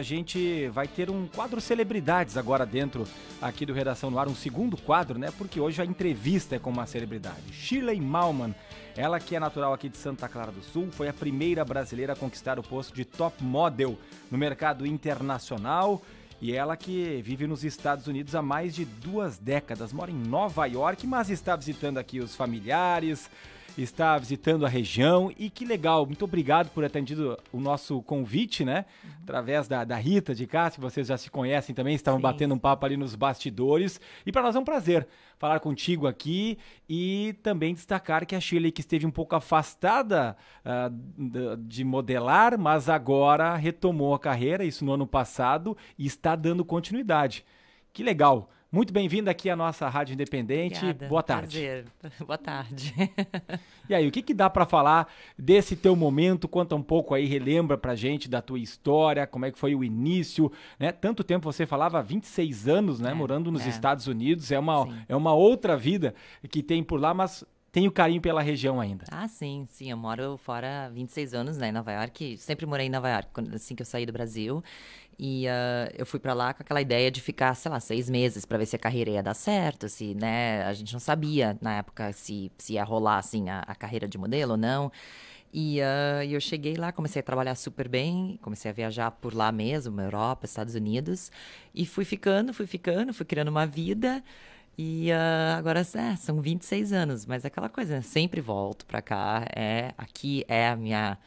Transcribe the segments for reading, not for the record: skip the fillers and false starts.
A gente vai ter um quadro celebridades agora dentro aqui do Redação no Ar, um segundo quadro, né? Porque hoje a entrevista é com uma celebridade, Shirley Mallmann, ela que é natural aqui de Santa Clara do Sul, foi a primeira brasileira a conquistar o posto de top model no mercado internacional e ela que vive nos Estados Unidos há mais de 2 décadas, mora em Nova York, mas está visitando aqui os familiares, está visitando a região e que legal, muito obrigado por atendido o nosso convite, né? Através da Rita de cá, que vocês já se conhecem também, estavam Sim. batendo um papo ali nos bastidores. E para nós é um prazer falar contigo aqui e também destacar que a Shirley que esteve um pouco afastada de modelar, mas agora retomou a carreira, isso no ano passado, e está dando continuidade. Que legal! Muito bem-vinda aqui à nossa Rádio Independente. Obrigada, boa tarde. Prazer. Boa tarde. E aí, o que dá para falar desse teu momento? Conta um pouco aí, relembra pra gente da tua história, como é que foi o início, né? Tanto tempo, você falava 26 anos, né? Morando nos Estados Unidos, é uma outra vida que tem por lá, mas tenho carinho pela região ainda. Ah, sim, sim. Eu moro fora há 26 anos, né, em Nova York. Sempre morei em Nova York, assim que eu saí do Brasil. E eu fui pra lá com aquela ideia de ficar, sei lá, 6 meses pra ver se a carreira ia dar certo, se, né, a gente não sabia na época se ia rolar, assim, a carreira de modelo ou não. E eu cheguei lá, comecei a trabalhar super bem, comecei a viajar por lá mesmo, Europa, Estados Unidos. E fui ficando, fui criando uma vida. E agora, são 26 anos, mas é aquela coisa, né? Sempre volto pra cá, aqui é a minha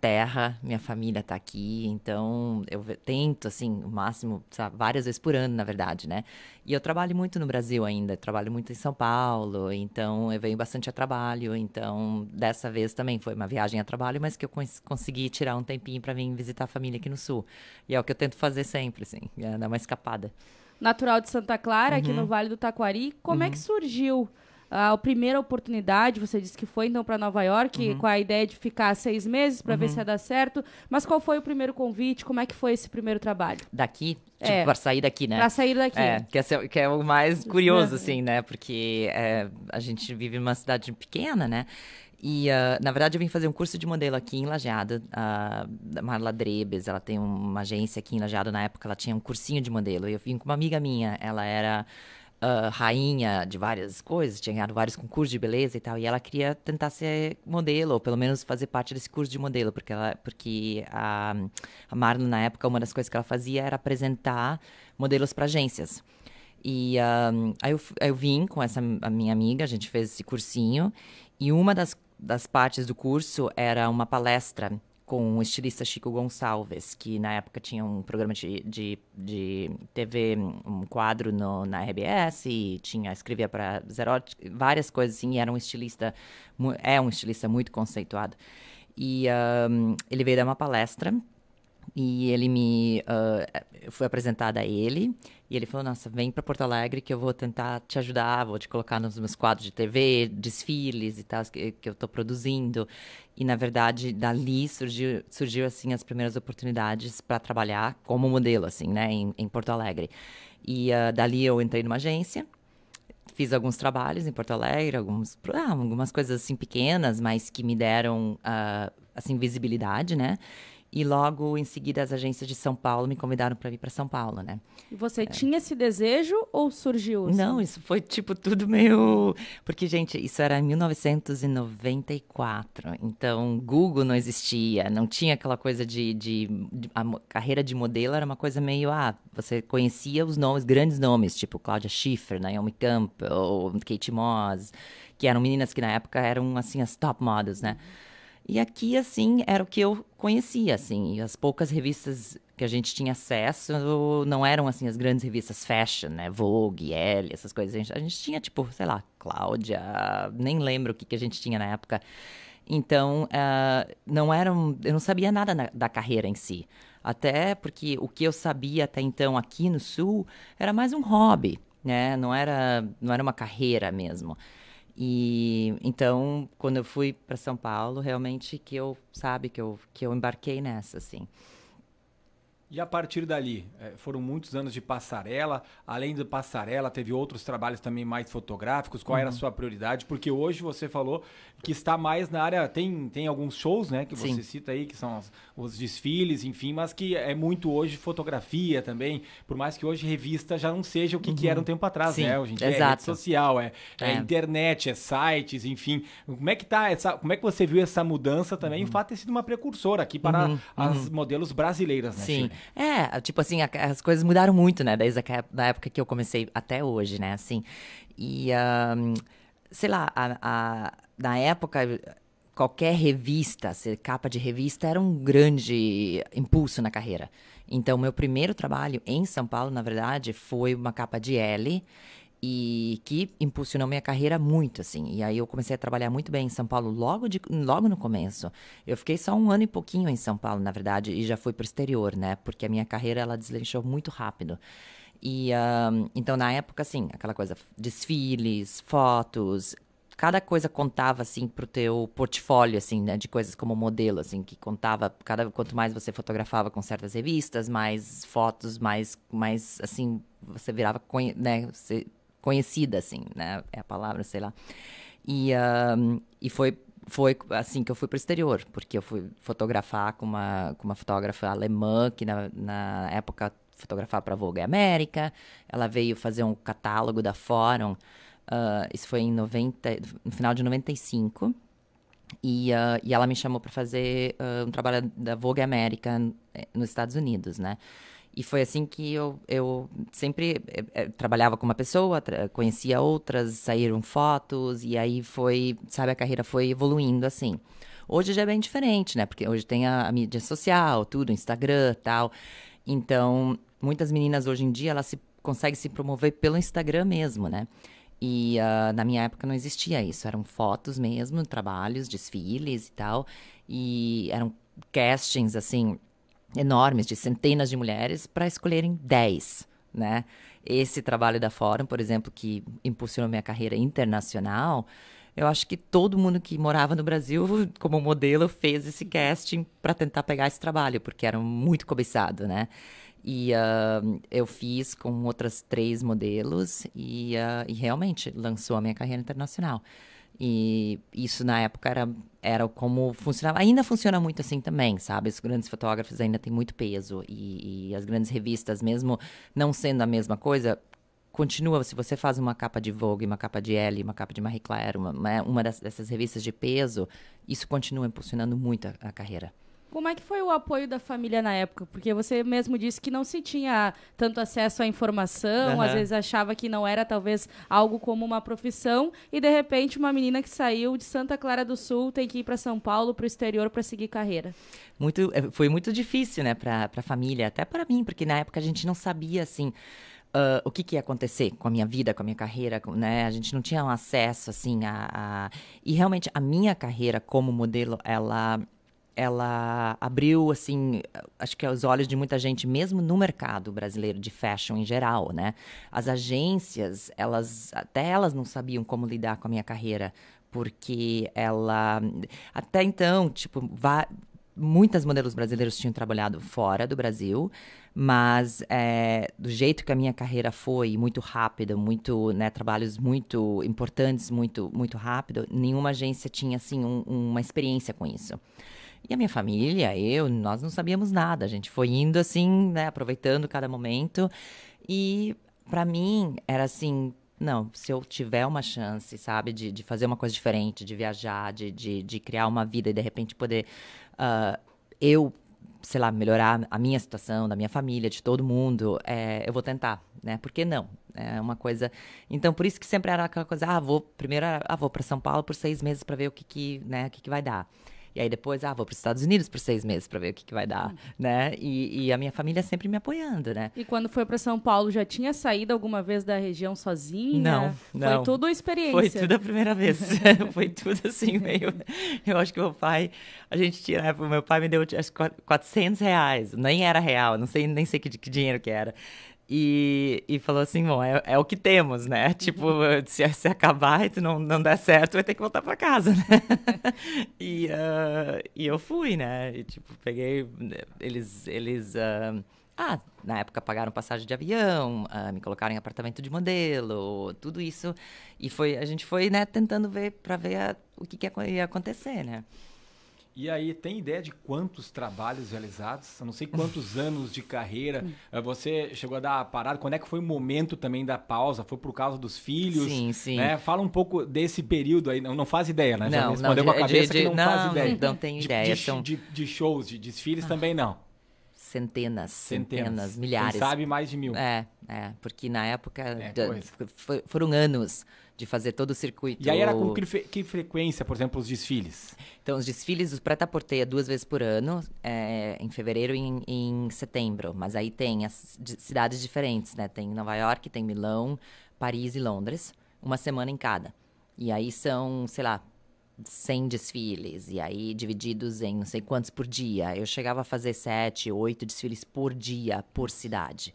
terra, minha família tá aqui, então eu tento, assim, o máximo, sabe, várias vezes por ano, na verdade, né? E eu trabalho muito no Brasil ainda, trabalho muito em São Paulo, então eu venho bastante a trabalho, então dessa vez também foi uma viagem a trabalho, mas que eu consegui tirar um tempinho pra vir visitar a família aqui no Sul. E é o que eu tento fazer sempre, assim, é dar uma escapada. Natural de Santa Clara, aqui no Vale do Taquari. Como é que surgiu a primeira oportunidade? Você disse que foi, então, para Nova York, com a ideia de ficar 6 meses para ver se ia dar certo. Mas qual foi o primeiro convite? Como é que foi esse primeiro trabalho? Daqui? Tipo, para sair daqui, né? Para sair daqui. Que é o mais curioso, assim, né? Porque a gente vive numa cidade pequena, né? E, na verdade, eu vim fazer um curso de modelo aqui em Lajeado, da Marla Drebes, ela tem uma agência aqui em Lajeado, na época ela tinha um cursinho de modelo, e eu vim com uma amiga minha, ela era rainha de várias coisas, tinha ganhado vários concursos de beleza e tal, e ela queria tentar ser modelo, ou pelo menos fazer parte desse curso de modelo, porque a Marla, na época, uma das coisas que ela fazia era apresentar modelos para agências. E aí eu vim com a minha amiga, a gente fez esse cursinho, e uma das partes do curso era uma palestra com o estilista Chico Gonçalves, que na época tinha um programa de TV, um quadro na RBS, e escrevia para várias coisas assim, e era um estilista muito conceituado. E ele veio dar uma palestra, e ele eu fui apresentada a ele, e ele falou, nossa, vem para Porto Alegre que eu vou tentar te ajudar, vou te colocar nos meus quadros de TV, desfiles e tal, que eu tô produzindo. E, na verdade, dali surgiu assim, as primeiras oportunidades para trabalhar como modelo, assim, né, em Porto Alegre. E dali eu entrei numa agência, fiz alguns trabalhos em Porto Alegre, algumas coisas, assim, pequenas, mas que me deram, assim, visibilidade, né? E logo em seguida as agências de São Paulo me convidaram para vir para São Paulo, né? E você tinha esse desejo ou surgiu? Assim? Não, isso foi tipo tudo meio... Porque, gente, isso era em 1994, então Google não existia, não tinha aquela coisa a carreira de modelo era uma coisa meio... você conhecia os nomes, grandes nomes, tipo Cláudia Schiffer, Naomi Campbell, Kate Moss, que eram meninas que na época eram, assim, as top models, né? E aqui, assim, era o que eu conhecia, assim, e as poucas revistas que a gente tinha acesso não eram, assim, as grandes revistas fashion, né, Vogue, Elle, essas coisas, a gente tinha, tipo, sei lá, Cláudia, nem lembro o que a gente tinha na época, então, eu não sabia nada da carreira em si, até porque o que eu sabia até então aqui no Sul era mais um hobby, né, não era uma carreira mesmo. E então, quando eu fui para São Paulo, realmente que eu embarquei nessa, assim. E a partir dali, foram muitos anos de passarela. Além da passarela, teve outros trabalhos também mais fotográficos. Qual era a sua prioridade? Porque hoje você falou que está mais na área... Tem alguns shows, né? Que Sim. você cita aí, que são os desfiles, enfim. Mas que é muito hoje fotografia também. Por mais que hoje revista já não seja o que, que era um tempo atrás, Sim. né? Hoje em dia é rede social, é internet, é sites, enfim. Como é que tá essa, como é que você viu essa mudança também? O fato de ter sido uma precursora aqui para as modelos brasileiras, né? Sim. Shirley? É, tipo assim, as coisas mudaram muito, né? Desde a época que eu comecei até hoje, né? Assim, e, sei lá, na época, qualquer revista, ser capa de revista, era um grande impulso na carreira. Então, meu primeiro trabalho em São Paulo, na verdade, foi uma capa de Elle, e que impulsionou minha carreira muito, assim. E aí eu comecei a trabalhar muito bem em São Paulo logo no começo. Eu fiquei só um ano e pouquinho em São Paulo, na verdade, e já fui pro exterior, né? Porque a minha carreira, ela deslanchou muito rápido. E, então, na época, assim, aquela coisa, desfiles, fotos... Cada coisa contava, assim, pro teu portfólio, assim, né? De coisas como modelo, assim, que contava... Quanto mais você fotografava com certas revistas, mais fotos, mais assim, você virava, né? Você... Conhecida, assim, né? É a palavra, sei lá. E foi assim que eu fui para o exterior, porque eu fui fotografar com uma fotógrafa alemã, que na época fotografava para Vogue América. Ela veio fazer um catálogo da Fórum. Isso foi no final de 95. E ela me chamou para fazer um trabalho da Vogue América nos Estados Unidos, né? E foi assim que eu sempre trabalhava com uma pessoa, conhecia outras, saíram fotos, e aí foi, sabe, a carreira foi evoluindo assim. Hoje já é bem diferente, né? Porque hoje tem a mídia social, tudo, Instagram, tal. Então, muitas meninas hoje em dia, elas conseguem se promover pelo Instagram mesmo, né? E na minha época não existia isso, eram fotos mesmo, trabalhos, desfiles e tal. E eram castings, assim... enormes, de centenas de mulheres, para escolherem 10, né? Esse trabalho da Fórum, por exemplo, que impulsionou minha carreira internacional, eu acho que todo mundo que morava no Brasil, como modelo, fez esse casting para tentar pegar esse trabalho, porque era muito cobiçado, né? E eu fiz com outras 3 modelos e realmente lançou a minha carreira internacional. E isso na época era como funcionava. Ainda funciona muito assim também, sabe? Os grandes fotógrafos ainda têm muito peso. E as grandes revistas, mesmo não sendo a mesma coisa, continua. Se você faz uma capa de Vogue, uma capa de Elle, uma capa de Marie Claire, uma dessas revistas de peso, isso continua impulsionando muito a carreira. Como é que foi o apoio da família na época? Porque você mesmo disse que não se tinha tanto acesso à informação, às vezes achava que não era, talvez, algo como uma profissão, e, de repente, uma menina que saiu de Santa Clara do Sul tem que ir para São Paulo, para o exterior, para seguir carreira. Foi muito difícil, né, para a família, até para mim, porque na época a gente não sabia, assim... o que ia acontecer com a minha vida, com a minha carreira, né? A gente não tinha um acesso, assim, E, realmente, a minha carreira como modelo, ela abriu, assim, acho que aos olhos de muita gente, mesmo no mercado brasileiro de fashion em geral, né? As agências, até elas não sabiam como lidar com a minha carreira, porque até então, tipo, muitas modelos brasileiros tinham trabalhado fora do Brasil, mas do jeito que a minha carreira foi, muito rápida, muito, né, trabalhos muito importantes, muito, muito rápido, nenhuma agência tinha, assim, uma experiência com isso. E a minha família, nós não sabíamos nada. A gente foi indo assim, né, aproveitando cada momento. E para mim era assim, não, se eu tiver uma chance, sabe, de fazer uma coisa diferente, de viajar, de criar uma vida e de repente poder sei lá, melhorar a minha situação, da minha família, de todo mundo, eu vou tentar, né? Por que não? É uma coisa... Então, por isso que sempre era aquela coisa, vou para São Paulo por 6 meses para ver o que vai dar. E aí depois, vou para os Estados Unidos por 6 meses para ver o que vai dar, né? E a minha família sempre me apoiando, né? E quando foi para São Paulo, já tinha saído alguma vez da região sozinha? Não. Foi tudo experiência. Foi tudo a primeira vez. Foi tudo assim, meio... Eu acho que meu pai me deu, acho, R$400. Nem era real, nem sei que dinheiro que era. E falou assim, bom, é o que temos, né? Tipo, se acabar e tu não der certo, vai ter que voltar para casa, né? E eu fui, né? E, tipo, peguei... Eles Na época pagaram passagem de avião, me colocaram em apartamento de modelo, tudo isso. E a gente foi, né, tentando ver para ver o que ia acontecer, né? E aí, tem ideia de quantos trabalhos realizados? Eu não sei quantos anos de carreira. Você chegou a dar a parada. Quando é que foi o momento também da pausa? Foi por causa dos filhos? Sim, sim. Né? Fala um pouco desse período aí. Não faz ideia, né? Já respondeu com a cabeça que não faz ideia. Não tenho ideia. De shows, de desfiles também não. Centenas, milhares. Quem sabe mais de 1000. É, porque na época foram anos de fazer todo o circuito. E aí era com que frequência, por exemplo, os desfiles? Então, os desfiles, os prêt-à-porter 2 vezes por ano, em fevereiro e em setembro. Mas aí tem as cidades diferentes, né? Tem Nova York, tem Milão, Paris e Londres, uma semana em cada. E aí são, sei lá, 100 desfiles, e aí divididos em não sei quantos por dia. Eu chegava a fazer 7, 8 desfiles por dia, por cidade,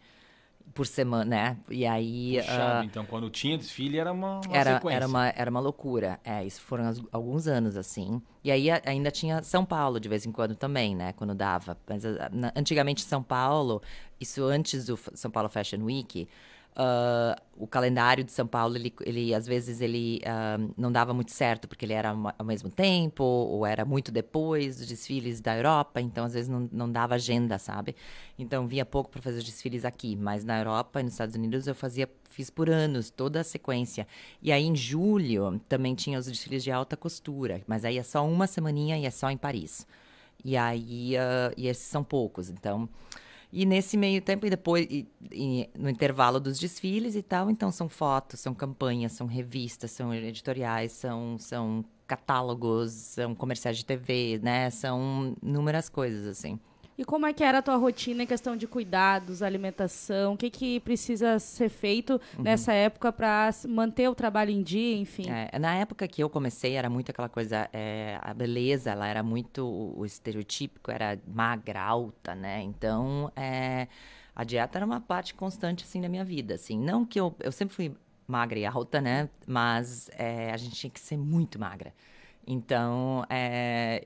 por semana, né? E aí... Puxado, então, quando tinha desfile, era uma sequência. Era uma loucura. Isso foram alguns anos, assim. E aí ainda tinha São Paulo, de vez em quando, também, né? Quando dava. Mas antigamente, São Paulo, isso antes do São Paulo Fashion Week... o calendário de São Paulo, ele às vezes, não dava muito certo, porque ele era ao mesmo tempo, ou era muito depois dos desfiles da Europa, então às vezes não dava agenda, sabe? Então vinha pouco para fazer os desfiles aqui, mas na Europa e nos Estados Unidos eu fiz por anos, toda a sequência. E aí em julho também tinha os desfiles de alta costura, mas aí é só uma semaninha e é só em Paris. E aí, e esses são poucos, então... E nesse meio tempo, e depois, no intervalo dos desfiles e tal, então são fotos, são campanhas, são revistas, são editoriais, são catálogos, são comerciais de TV, né? São inúmeras coisas, assim. E como é que era a tua rotina em questão de cuidados, alimentação? O que precisa ser feito nessa época para manter o trabalho em dia, enfim? Na época que eu comecei, era muito aquela coisa... a beleza, ela era muito... O estereotípico era magra, alta, né? Então, a dieta era uma parte constante, assim, da minha vida, assim. Não que eu sempre fui magra e alta, né? Mas a gente tinha que ser muito magra. Então,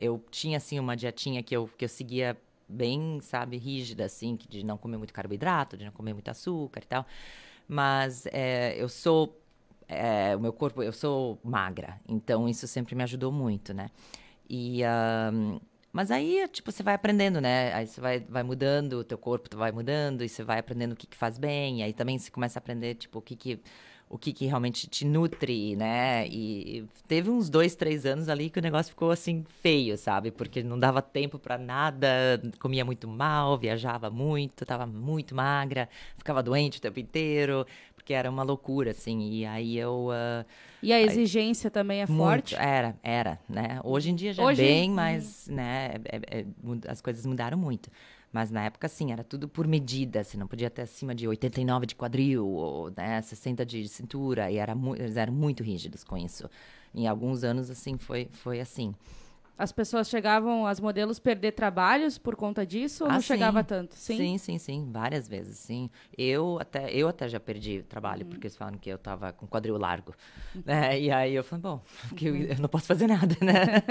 eu tinha, assim, uma dietinha que eu seguia... bem, sabe, rígida, assim, de não comer muito carboidrato, de não comer muito açúcar e tal. Mas eu sou magra, então isso sempre me ajudou muito, né? E, mas aí, tipo, você vai aprendendo, né? Aí você vai mudando, o teu corpo vai mudando, e você vai aprendendo o que faz bem, e aí também você começa a aprender, tipo, o que realmente te nutre, né? E teve uns 2, 3 anos ali que o negócio ficou, assim, feio, sabe? Porque não dava tempo pra nada, comia muito mal, viajava muito, tava muito magra, ficava doente o tempo inteiro, porque era uma loucura, assim. E aí eu... e a exigência também é muito, forte? Era, né? Hoje em dia já é bem, mas, né, as coisas mudaram muito. Mas na época, sim, era tudo por medida. Você não podia ter acima de 89 de quadril, ou, né, 60 de cintura. E eles eram muito rígidos com isso. Em alguns anos, assim, foi assim. As pessoas chegavam, as modelos, perder trabalhos por conta disso? Ou não chegava tanto? Sim? Sim. Várias vezes, sim. Eu até já perdi trabalho, porque eles falaram que eu tava com quadril largo. Né? E aí eu falei, bom, eu não posso fazer nada, né?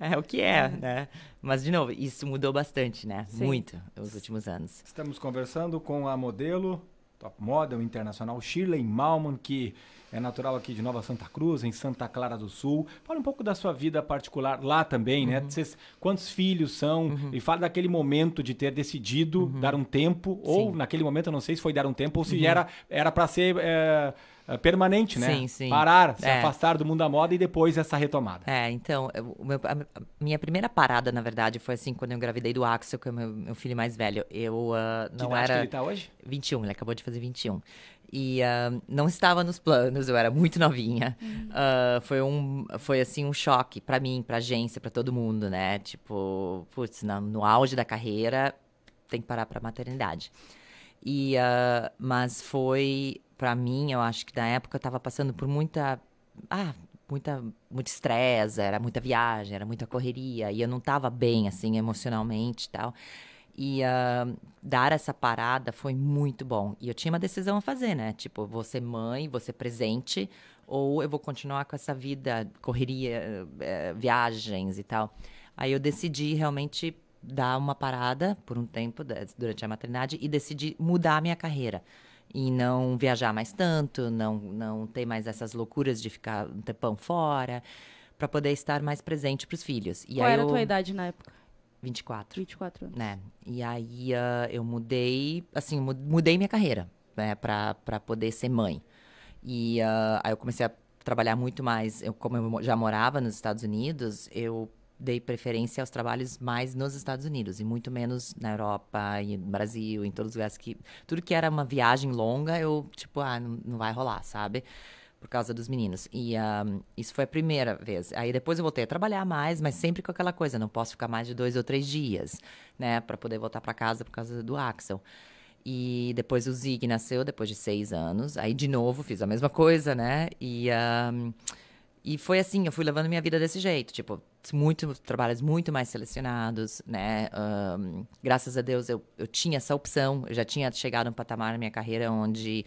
É o que é, né? Mas, de novo, isso mudou bastante, né? Sim. Muito, nos últimos anos. Estamos conversando com a modelo... top model internacional, Shirley Mallmann, que é natural aqui de Nova Santa Cruz, em Santa Clara do Sul. Fala um pouco da sua vida particular lá também, né? Vocês, quantos filhos são? E fala daquele momento de ter decidido dar um tempo, ou naquele momento, eu não sei se foi dar um tempo, ou se era para ser permanente, né? Sim. Parar, se afastar do mundo da moda e depois essa retomada. Então, a minha primeira parada, na verdade, foi assim, quando eu engravidei do Axel, que é o meu filho mais velho. Que idade que ele tá hoje? 21, ele acabou de fazer 21. E não estava nos planos, eu era muito novinha. Foi assim, um choque pra mim, pra agência, pra todo mundo, né? Tipo, putz, no auge da carreira, tem que parar pra maternidade. E, mas foi... Pra mim, eu acho que na época eu tava passando por muito estresse, era muita viagem, era muita correria, e eu não tava bem, assim, emocionalmente e tal. E dar essa parada foi muito bom. E eu tinha uma decisão a fazer, né? Tipo, vou ser mãe, vou ser presente, ou eu vou continuar com essa vida, correria, viagens e tal. Aí eu decidi realmente dar uma parada por um tempo durante a maternidade e decidi mudar a minha carreira. E não viajar mais tanto, não ter mais essas loucuras de ficar um tempão fora, para poder estar mais presente para os filhos. E Qual era a tua idade na época? 24. 24 anos. Né? E aí eu mudei, assim, mudei minha carreira, né, para poder ser mãe. E aí eu comecei a trabalhar muito mais, como eu já morava nos Estados Unidos, eu dei preferência aos trabalhos mais nos Estados Unidos e muito menos na Europa e no Brasil, em todos os lugares que... Tudo que era uma viagem longa, eu, tipo, não vai rolar, sabe? Por causa dos meninos. E isso foi a primeira vez. Aí depois eu voltei a trabalhar mais, mas sempre com aquela coisa, não posso ficar mais de 2 ou 3 dias, né? Pra poder voltar pra casa por causa do Axel. E depois o Zig nasceu, depois de 6 anos. Aí, de novo, fiz a mesma coisa, né? E foi assim, eu fui levando minha vida desse jeito, tipo, trabalhos muito mais selecionados, né? Graças a Deus eu tinha essa opção, eu já tinha chegado a um patamar na minha carreira onde,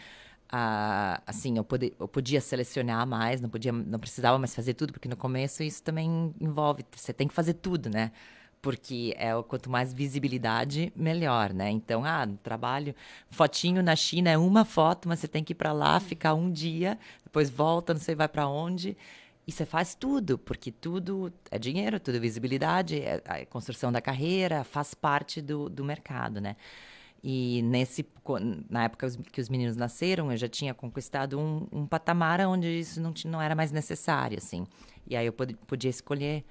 assim, eu podia selecionar mais, não precisava mais fazer tudo, porque no começo isso também envolve, você tem que fazer tudo, né? Porque quanto mais visibilidade, melhor, né? Então, trabalho, fotinho na China é uma foto, mas você tem que ir para lá, ficar um dia, depois volta, não sei, vai para onde. E você faz tudo, porque tudo é dinheiro, tudo é visibilidade, é a construção da carreira, faz parte do mercado, né? E na época que os meninos nasceram, eu já tinha conquistado um patamar onde isso não era mais necessário, assim. E aí eu podia escolher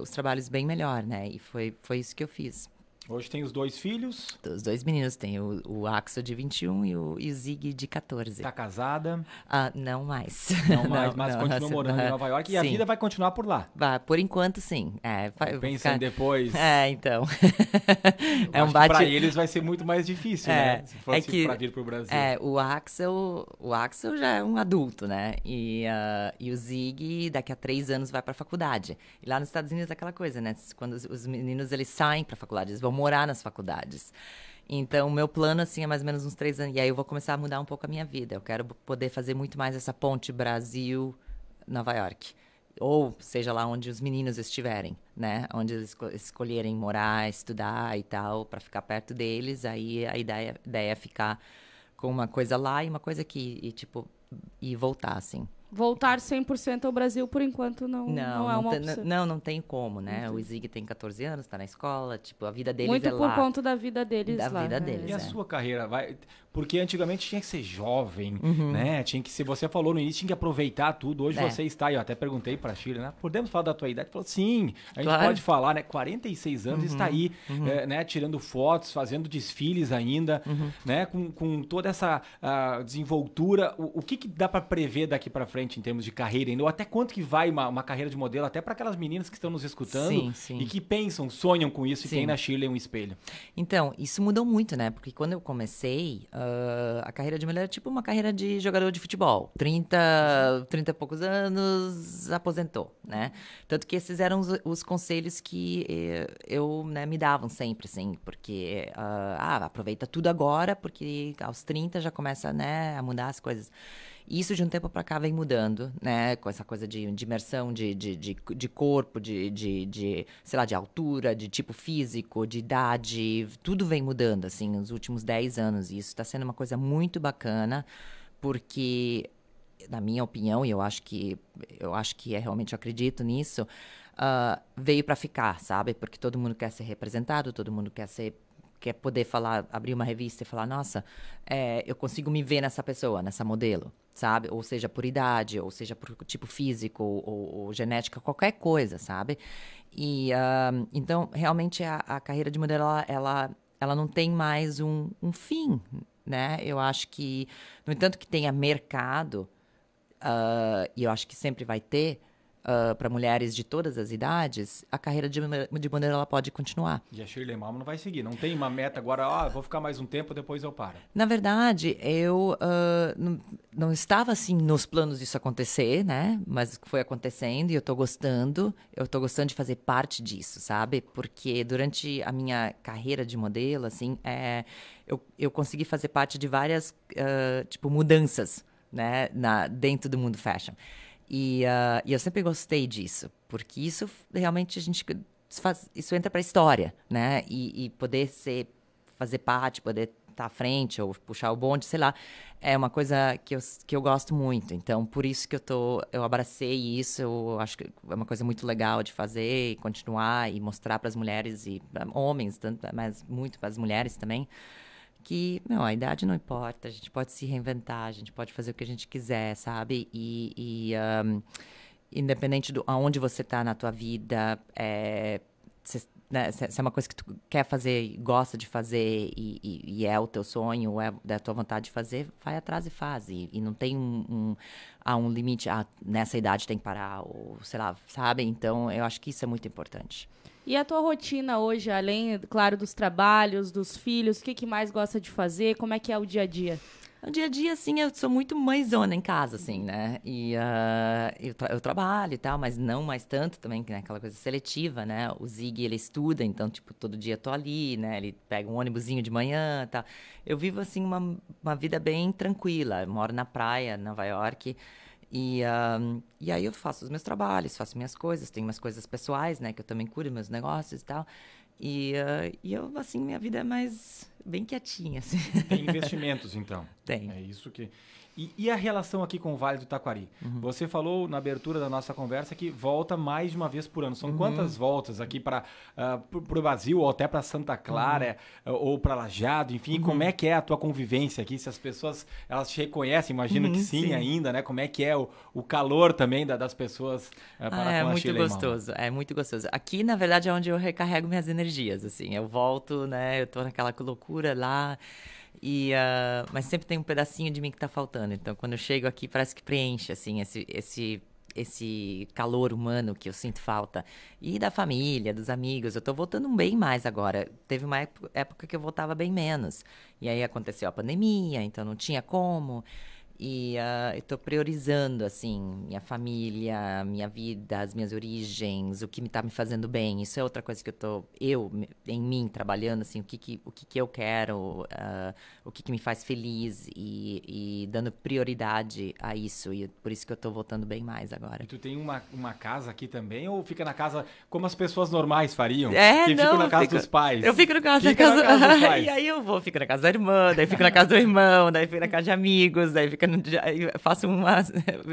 os trabalhos bem melhor, né? E foi isso que eu fiz. Hoje tem os 2 filhos? Os 2 meninos. Tem o Axel, de 21, e o Zig, de 14. Tá casada? Não mais. Não mais, mas continua morando em Nova York. E a vida vai continuar por lá? Por enquanto, sim. Pensem depois. Então. Pra eles vai ser muito mais difícil, né? Se fosse pra vir pro Brasil. O Axel já é um adulto, né? E o Zig, daqui a 3 anos, vai pra faculdade. E lá nos Estados Unidos é aquela coisa, né? Quando os meninos, eles saem pra faculdade, eles vão morar nas faculdades. Então, o meu plano, assim, é mais ou menos uns 3 anos. E aí eu vou começar a mudar um pouco a minha vida. Eu quero poder fazer muito mais essa ponte Brasil-Nova York. Ou seja lá onde os meninos estiverem, né? Onde eles escolherem morar, estudar e tal, para ficar perto deles. Aí a ideia é ficar com uma coisa lá e uma coisa aqui. E voltar, assim. Voltar 100% ao Brasil, por enquanto, não é uma opção. Não tem como, né? O Zig tem 14 anos, tá na escola, tipo, a vida deles muito é lá. Muito por conta da vida deles da lá. Vida deles, e a sua carreira? Porque antigamente tinha que ser jovem, né? Tinha que, se você falou no início, tinha que aproveitar tudo. Hoje você está, eu até perguntei pra Shirley, né? Podemos falar da tua idade? Falou, sim, a gente pode falar, né? 46 anos está aí, né? Tirando fotos, fazendo desfiles ainda, né? Com toda essa desenvoltura. O que dá pra prever daqui pra frente? Em termos de carreira, ou até quanto que vai uma carreira de modelo, até para aquelas meninas que estão nos escutando e que pensam, sonham com isso e tem na Shirley um espelho. Então, isso mudou muito, né? Porque quando eu comecei, a carreira de mulher era tipo uma carreira de jogador de futebol. 30 e poucos anos, aposentou, né? Tanto que esses eram os conselhos que eu, né, me davam sempre, assim, porque aproveita tudo agora, porque aos 30 já começa, né, a mudar as coisas. Isso de um tempo para cá vem mudando, né? Com essa coisa de imersão, de corpo, de, sei lá, de altura, de tipo físico, de idade. Tudo vem mudando, assim, nos últimos 10 anos. E isso está sendo uma coisa muito bacana, porque, na minha opinião, e eu acho que realmente eu acredito nisso, veio para ficar, sabe? Porque todo mundo quer ser representado, todo mundo quer poder falar, abrir uma revista e falar, nossa, eu consigo me ver nessa pessoa, nessa modelo, sabe? Ou seja, por idade, ou seja, por tipo físico, ou genética, qualquer coisa, sabe? E, então, realmente, a carreira de modelo, ela não tem mais um fim, né? Eu acho que, no entanto que tenha mercado, e eu acho que sempre vai ter, para mulheres de todas as idades, a carreira de modelo ela pode continuar. E a Shirley Mallmann não vai seguir, não tem uma meta agora, vou ficar mais um tempo, depois eu paro. Na verdade, eu não estava assim nos planos disso acontecer, né? Mas foi acontecendo e eu tô gostando de fazer parte disso, sabe? Porque durante a minha carreira de modelo, assim, eu consegui fazer parte de várias tipo mudanças, né? Dentro do mundo fashion. E eu sempre gostei disso, porque isso realmente a gente isso entra para a história, né? E poder fazer parte, poder estar à frente ou puxar o bonde, sei lá, é uma coisa que eu gosto muito. Então, por isso que eu abracei isso. Eu acho que é uma coisa muito legal de fazer e continuar e mostrar para as mulheres e para homens, tanto, mas muito para as mulheres também, que, meu, a idade não importa, a gente pode se reinventar, a gente pode fazer o que a gente quiser, sabe? Independente do aonde você tá na tua vida, se é uma coisa que tu quer fazer e gosta de fazer e é o teu sonho, é da tua vontade de fazer, vai atrás e faz. E não tem um limite, nessa idade tem que parar, ou sei lá, sabe? Então, eu acho que isso é muito importante. E a tua rotina hoje, além, claro, dos trabalhos, dos filhos, o que mais gosta de fazer? Como é que é o dia a dia? No dia a dia, assim, eu sou muito mãezona em casa, assim, né? E eu trabalho e tal, mas não mais tanto também, né? Aquela coisa seletiva, né? O Zig, ele estuda, então, tipo, todo dia eu tô ali, né? Ele pega um ônibusinho de manhã e tal. Eu vivo, assim, uma vida bem tranquila. Eu moro na praia, em Nova York. E aí eu faço os meus trabalhos, faço minhas coisas. Tenho umas coisas pessoais, né? Que eu também curo, meus negócios e tal. E eu, assim, minha vida é mais bem quietinha, assim. Tem investimentos, então. Tem. É isso que... E a relação aqui com o Vale do Taquari? Uhum. Você falou na abertura da nossa conversa que volta mais de uma vez por ano. São quantas voltas aqui para o Brasil, ou até para Santa Clara, ou para Lajeado, enfim? Como é que é a tua convivência aqui? Se as pessoas, elas te reconhecem, imagino que sim ainda, né? Como é que é o calor também das pessoas para com a Shirley Mallmann? É muito gostoso. Aqui, na verdade, é onde eu recarrego minhas energias, assim. Eu volto, né? Eu tô naquela loucura lá. Mas sempre tem um pedacinho de mim que tá faltando. Então, quando eu chego aqui, parece que preenche, assim, esse calor humano que eu sinto falta. E da família, dos amigos. Eu tô voltando bem mais agora. Teve uma época que eu voltava bem menos. E aí aconteceu a pandemia, então não tinha como. Eu tô priorizando, assim, minha família, minha vida, as minhas origens, o que tá me fazendo bem. Isso é outra coisa que em mim, trabalhando, assim, o que eu quero, o que me faz feliz e dando prioridade a isso. E por isso que eu tô voltando bem mais agora. E tu tem uma casa aqui também? Ou fica na casa como as pessoas normais fariam? Que ficam na casa dos pais? Eu fico na casa dos pais. E aí eu fico na casa da irmã, daí fico na casa do irmão, daí fico na casa de amigos, daí fica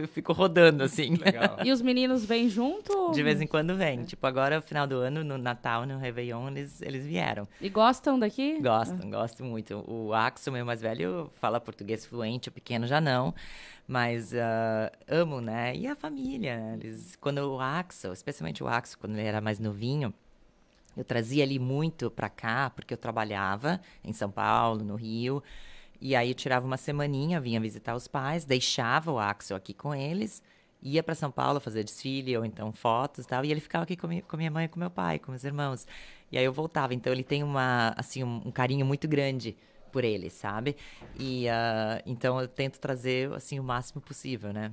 eu fico rodando, assim. Legal. E os meninos vêm junto? De vez em quando vêm. Tipo, agora, no final do ano, no Natal, no Réveillon, eles vieram. E gostam daqui? Gostam muito. O Axel, meu mais velho, fala português fluente, o pequeno já não. Mas amo, né? E a família, né? Especialmente o Axel, quando ele era mais novinho, eu trazia ele muito pra cá, porque eu trabalhava em São Paulo, no Rio. E aí eu tirava uma semaninha, vinha visitar os pais, deixava o Axel aqui com eles, ia para São Paulo fazer desfile ou então fotos e tal, e ele ficava aqui com minha mãe, com meu pai, com meus irmãos. E aí eu voltava, então ele tem um carinho muito grande por ele, sabe? Então eu tento trazer, assim, o máximo possível, né?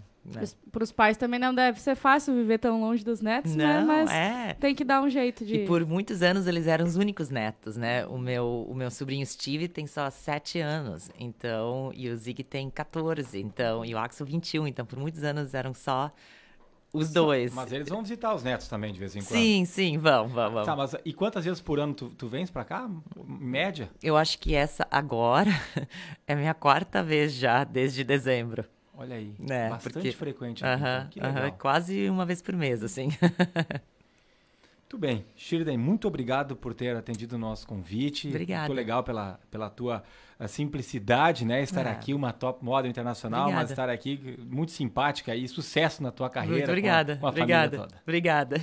Para os pais também não deve ser fácil viver tão longe dos netos, não, né? Mas tem que dar um jeito de... E por muitos anos eles eram os únicos netos, né? O meu sobrinho Steve tem só 7 anos, então... E o Zig tem 14, então... E o Axel 21, então por muitos anos eram só... Os dois. Mas eles vão visitar os netos também de vez em quando. Sim, vão. Tá, mas e quantas vezes por ano tu vens pra cá? Média? Eu acho que essa agora é a minha 4ª vez já, desde dezembro. Olha aí, bastante frequente. Então, que legal. Quase uma vez por mês, assim. Muito bem. Shirley, muito obrigado por ter atendido o nosso convite. Obrigada. Muito legal pela tua simplicidade, né? Estar aqui, uma top model internacional, mas estar aqui muito simpática e sucesso na tua carreira. Muito obrigada. Obrigada.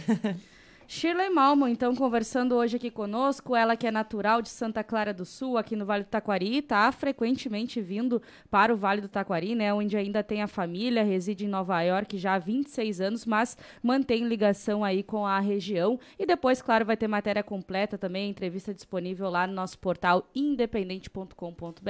Shirley Mallmann, então, conversando hoje aqui conosco, ela que é natural de Santa Clara do Sul, aqui no Vale do Taquari, está frequentemente vindo para o Vale do Taquari, né, onde ainda tem a família, reside em Nova York já há 26 anos, mas mantém ligação aí com a região. E depois, claro, vai ter matéria completa também, entrevista disponível lá no nosso portal independente.com.br.